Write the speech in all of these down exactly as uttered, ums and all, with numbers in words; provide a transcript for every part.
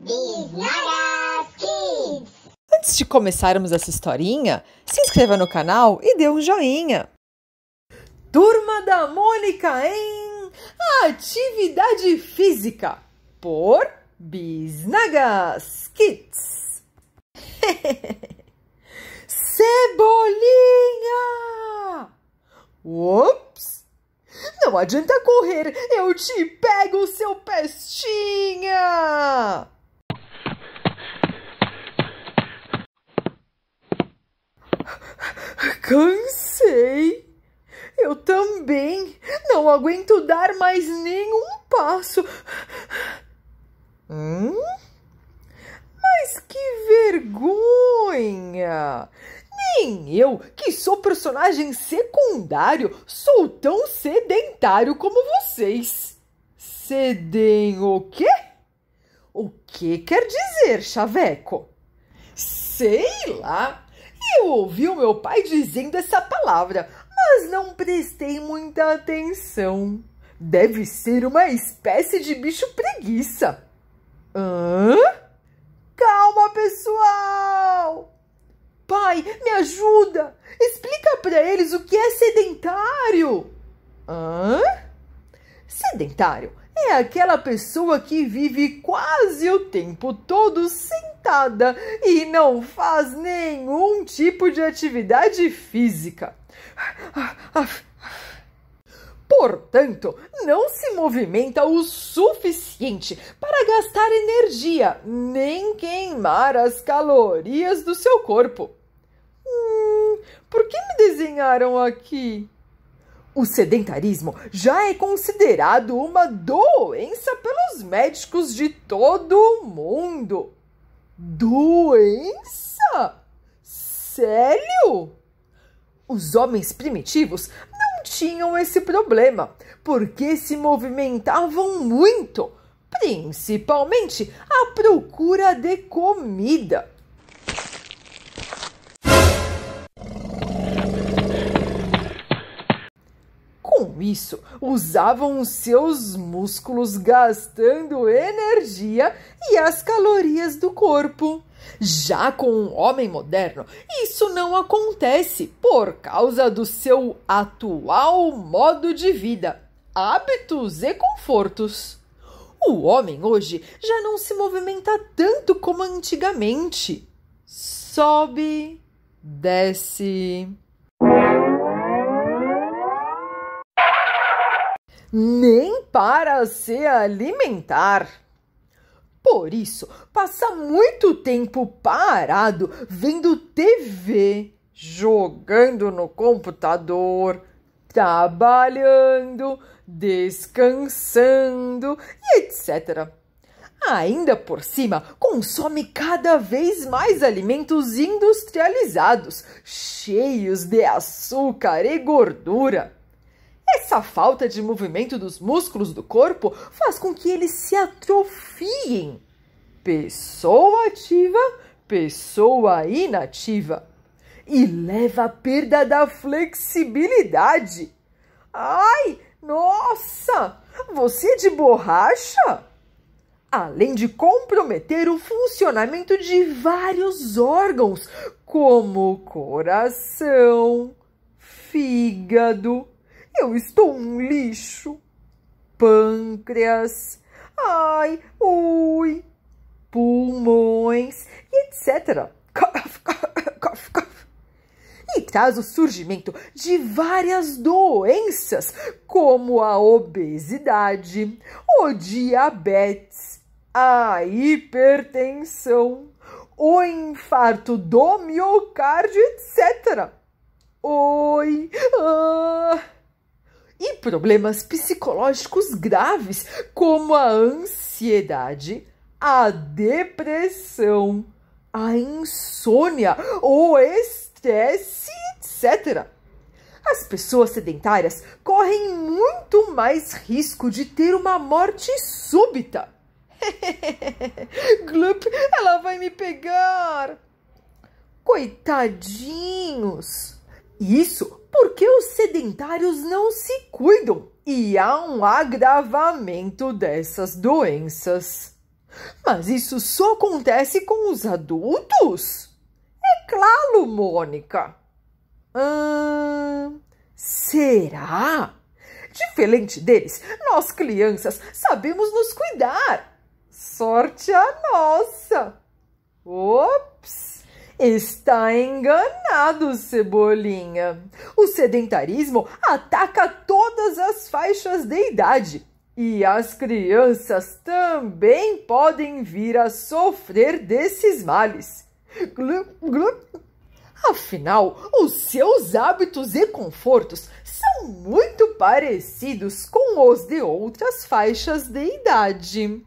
Bisnagas Kids! Antes de começarmos essa historinha, se inscreva no canal e dê um joinha. Turma da Mônica em Atividade Física por Bisnagas Kids. Cebolinha! Ops! Não adianta correr, eu te pego, seu pestinha! Cansei! Eu também não aguento dar mais nenhum passo. Hum? Mas que vergonha! Nem eu, que sou personagem secundário, sou tão sedentário como vocês. Sedem o quê? O que quer dizer, Xaveco? Sei lá. Eu ouvi o meu pai dizendo essa palavra, mas não prestei muita atenção. Deve ser uma espécie de bicho preguiça. Hã? Calma, pessoal! Pai, me ajuda! Explica pra eles o que é sedentário. Hã? Sedentário é aquela pessoa que vive quase o tempo todo sentada e não faz nenhum tipo de atividade física. Portanto, não se movimenta o suficiente para gastar energia, nem queimar as calorias do seu corpo. Hum, por que me desenharam aqui? O sedentarismo já é considerado uma doença pelos médicos de todo o mundo. Doença? Sério? Os homens primitivos não tinham esse problema, porque se movimentavam muito, principalmente à procura de comida. Com isso, usavam seus músculos gastando energia e as calorias do corpo. Já com o homem moderno, isso não acontece por causa do seu atual modo de vida, hábitos e confortos. O homem hoje já não se movimenta tanto como antigamente. Sobe, desce... nem para se alimentar. Por isso, passa muito tempo parado, vendo T V, jogando no computador, trabalhando, descansando e etcétera. Ainda por cima, consome cada vez mais alimentos industrializados, cheios de açúcar e gordura. Essa falta de movimento dos músculos do corpo faz com que eles se atrofiem. Pessoa ativa, pessoa inativa. E leva à perda da flexibilidade. Ai, nossa! Você é de borracha? Além de comprometer o funcionamento de vários órgãos, como coração, fígado... eu estou um lixo. Pâncreas, ai, ui, pulmões, etcétera. E traz o surgimento de várias doenças, como a obesidade, o diabetes, a hipertensão, o infarto do miocárdio, etcétera. Oi, ah... e problemas psicológicos graves, como a ansiedade, a depressão, a insônia, o estresse, etcétera. As pessoas sedentárias correm muito mais risco de ter uma morte súbita. Glup, ela vai me pegar! Coitadinhos! Isso porque os sedentários não se cuidam e há um agravamento dessas doenças. Mas isso só acontece com os adultos? É claro, Mônica. Hum, será? Diferente deles, nós crianças sabemos nos cuidar. Sorte a nossa. Ops! Está enganado, Cebolinha. O sedentarismo ataca todas as faixas de idade. E as crianças também podem vir a sofrer desses males. Glu, glu. Afinal, os seus hábitos e confortos são muito parecidos com os de outras faixas de idade.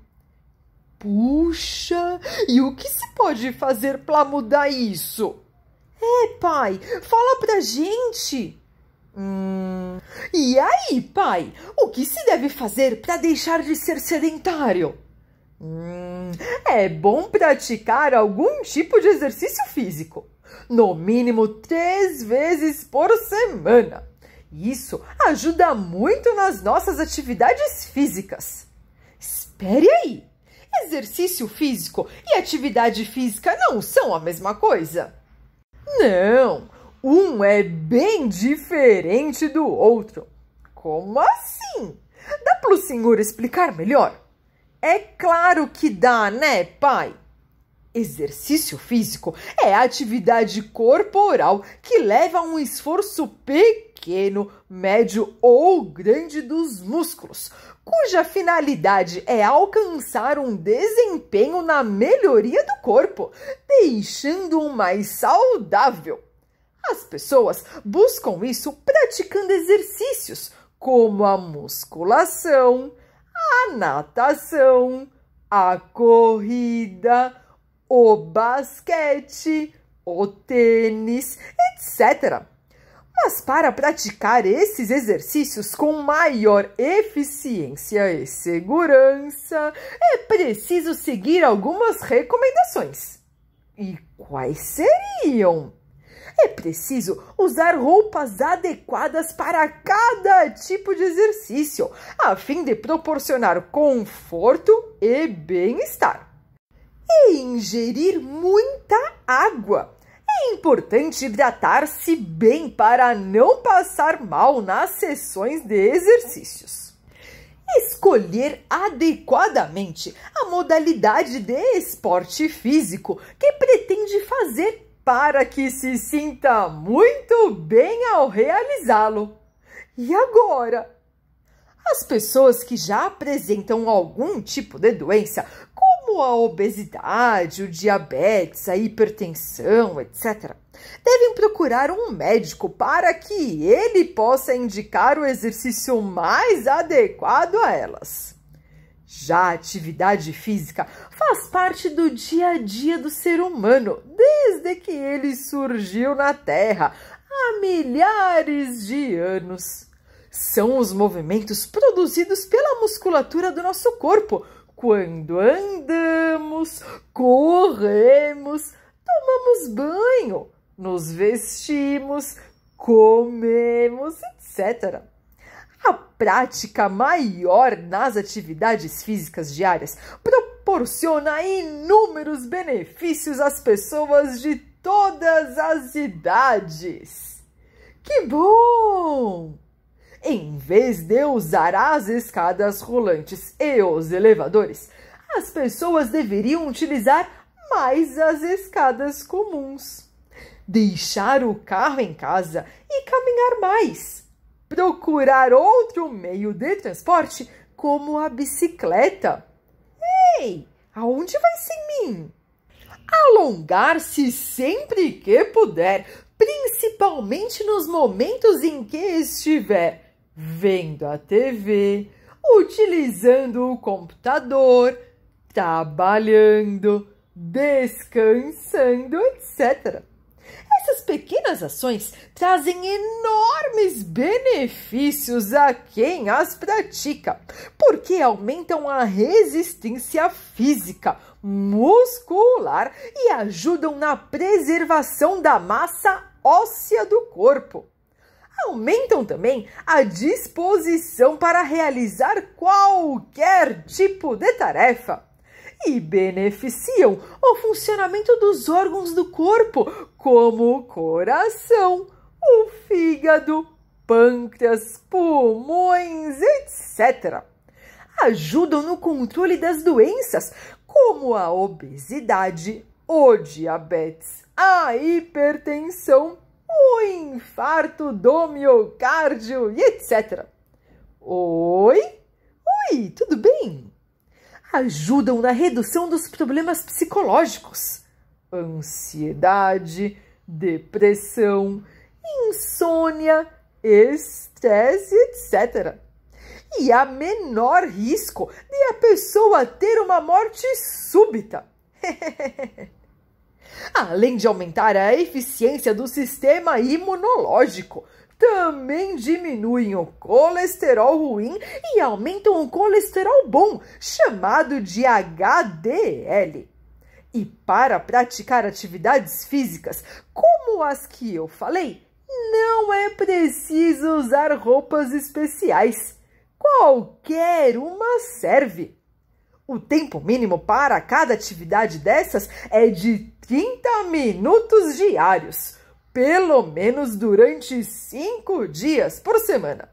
Puxa, e o que se pode fazer para mudar isso? É, pai, fala pra gente. Hum, e aí, pai, o que se deve fazer para deixar de ser sedentário? Hum, é bom praticar algum tipo de exercício físico, no mínimo três vezes por semana. Isso ajuda muito nas nossas atividades físicas. Espere aí, exercício físico e atividade física não são a mesma coisa? Não, um é bem diferente do outro. Como assim? Dá para o senhor explicar melhor? É claro que dá, né, pai? Exercício físico é a atividade corporal que leva a um esforço pequeno, médio ou grande dos músculos, cuja finalidade é alcançar um desempenho na melhoria do corpo, deixando-o mais saudável. As pessoas buscam isso praticando exercícios como a musculação, a natação, a corrida, o basquete, o tênis, etcétera. Mas para praticar esses exercícios com maior eficiência e segurança, é preciso seguir algumas recomendações. E quais seriam? É preciso usar roupas adequadas para cada tipo de exercício, a fim de proporcionar conforto e bem-estar. E ingerir muita água. É importante hidratar-se bem para não passar mal nas sessões de exercícios. Escolher adequadamente a modalidade de esporte físico que pretende fazer para que se sinta muito bem ao realizá-lo. E agora? As pessoas que já apresentam algum tipo de doença, como a obesidade, o diabetes, a hipertensão, etcétera, devem procurar um médico para que ele possa indicar o exercício mais adequado a elas. Já a atividade física faz parte do dia a dia do ser humano, desde que ele surgiu na Terra, há milhares de anos. São os movimentos produzidos pela musculatura do nosso corpo quando andamos, corremos, tomamos banho, nos vestimos, comemos, etcétera. A prática maior nas atividades físicas diárias proporciona inúmeros benefícios às pessoas de todas as idades. Que bom! Em vez de usar as escadas rolantes e os elevadores, as pessoas deveriam utilizar mais as escadas comuns. Deixar o carro em casa e caminhar mais. Procurar outro meio de transporte, como a bicicleta. Ei, aonde vai sem mim? Alongar-se sempre que puder, principalmente nos momentos em que estiver vendo a T V, utilizando o computador, trabalhando, descansando, etcétera. Essas pequenas ações trazem enormes benefícios a quem as pratica, porque aumentam a resistência física, muscular e ajudam na preservação da massa óssea do corpo. Aumentam também a disposição para realizar qualquer tipo de tarefa e beneficiam o funcionamento dos órgãos do corpo, como o coração, o fígado, pâncreas, pulmões, etcétera. Ajudam no controle das doenças, como a obesidade, o diabetes, a hipertensão, o infarto do miocárdio e etcétera. Oi? Oi, tudo bem? Ajudam na redução dos problemas psicológicos, ansiedade, depressão, insônia, estresse, etcétera. E há menor risco de a pessoa ter uma morte súbita. Além de aumentar a eficiência do sistema imunológico, também diminuem o colesterol ruim e aumentam o colesterol bom, chamado de H D L. E para praticar atividades físicas, como as que eu falei, não é preciso usar roupas especiais. Qualquer uma serve. O tempo mínimo para cada atividade dessas é de trinta minutos diários, pelo menos durante cinco dias por semana.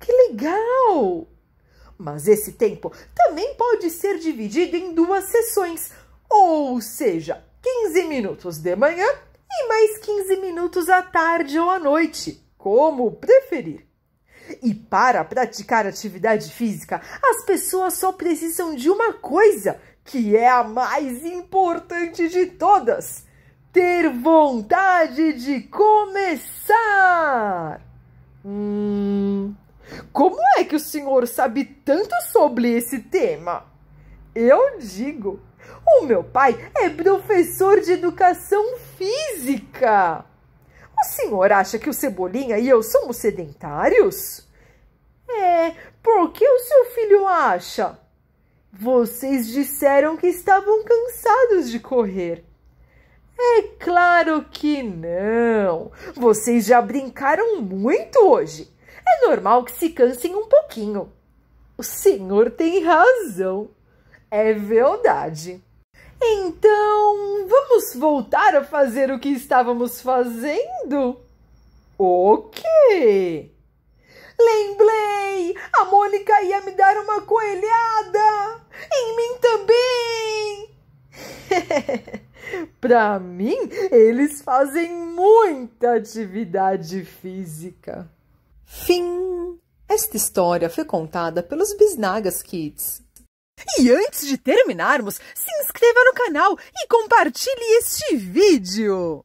Que legal! Mas esse tempo também pode ser dividido em duas sessões, ou seja, quinze minutos de manhã e mais quinze minutos à tarde ou à noite, como preferir. E para praticar atividade física, as pessoas só precisam de uma coisa, que é a mais importante de todas: ter vontade de começar. Hum, como é que o senhor sabe tanto sobre esse tema? Eu digo, o meu pai é professor de educação física. O senhor acha que o Cebolinha e eu somos sedentários? É, por que o seu filho acha? Vocês disseram que estavam cansados de correr. É claro que não. Vocês já brincaram muito hoje. É normal que se cansem um pouquinho. O senhor tem razão. É verdade. Então, vamos voltar a fazer o que estávamos fazendo? Ok! Lembrei! A Mônica ia me dar uma coelhada! Em mim também! Para mim, eles fazem muita atividade física. Fim! Esta história foi contada pelos Bisnagas Kids. E antes de terminarmos, se inscreva no canal e compartilhe este vídeo!